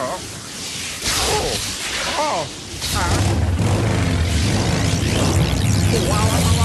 Oh. Wow.